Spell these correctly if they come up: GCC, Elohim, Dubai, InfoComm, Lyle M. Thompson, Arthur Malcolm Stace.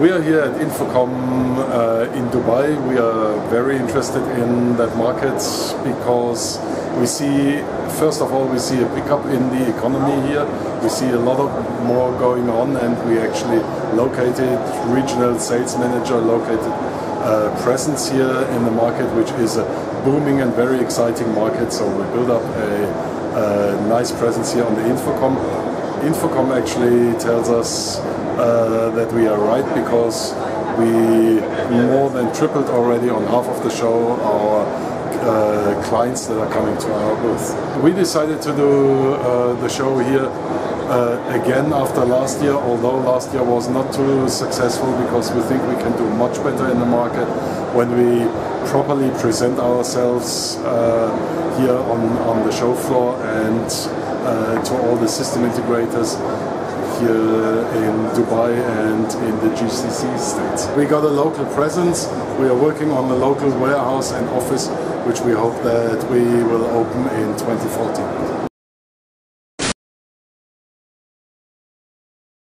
We are here at InfoComm in Dubai. We are very interested in that market because we see, first of all, we see a pickup in the economy here. We see a lot of more going on, and we actually located regional sales manager, located presence here in the market, which is a booming and very exciting market. So we build up a nice presence here on the InfoComm. InfoComm actually tells us that we are right, because we more than tripled already on half of the show our clients that are coming to our booth. We decided to do the show here again after last year, although last year was not too successful, because we think we can do much better in the market when we properly present ourselves here on the show floor and to all the system integrators here in Dubai and in the GCC states. We got a local presence. We are working on the local warehouse and office, which we hope that we will open in 2014.